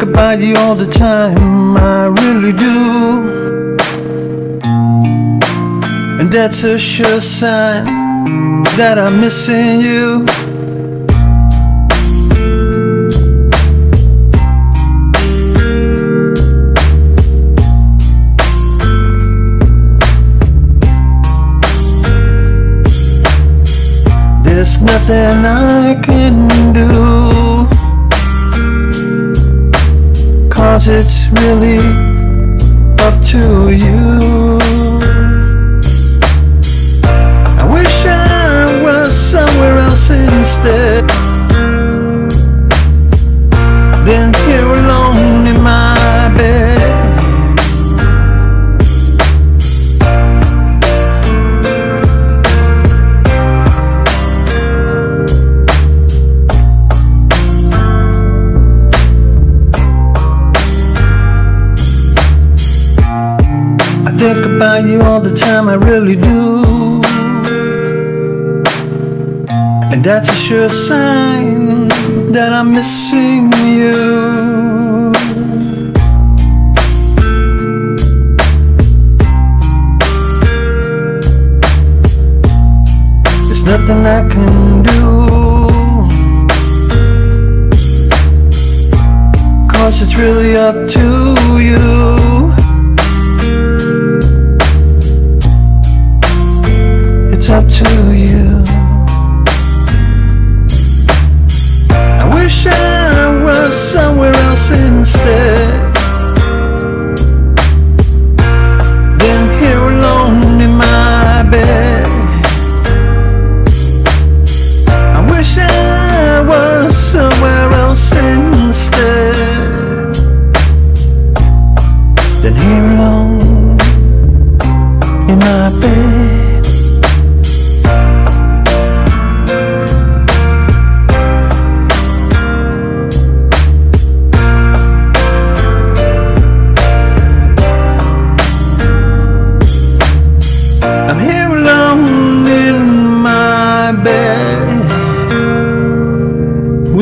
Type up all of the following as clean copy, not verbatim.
think about you all the time, I really do. And that's a sure sign that I'm missing you. There's nothing I can do, 'cause it's really up to you. I wish I was somewhere else instead than here alone in my bed. I think about you all the time, I really do. And that's a sure sign that I'm missing you. There's nothing I can do, 'cause it's really up to you. Up to you. I wish I was somewhere else instead.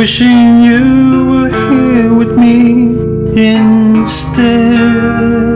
Wishing you were here with me instead.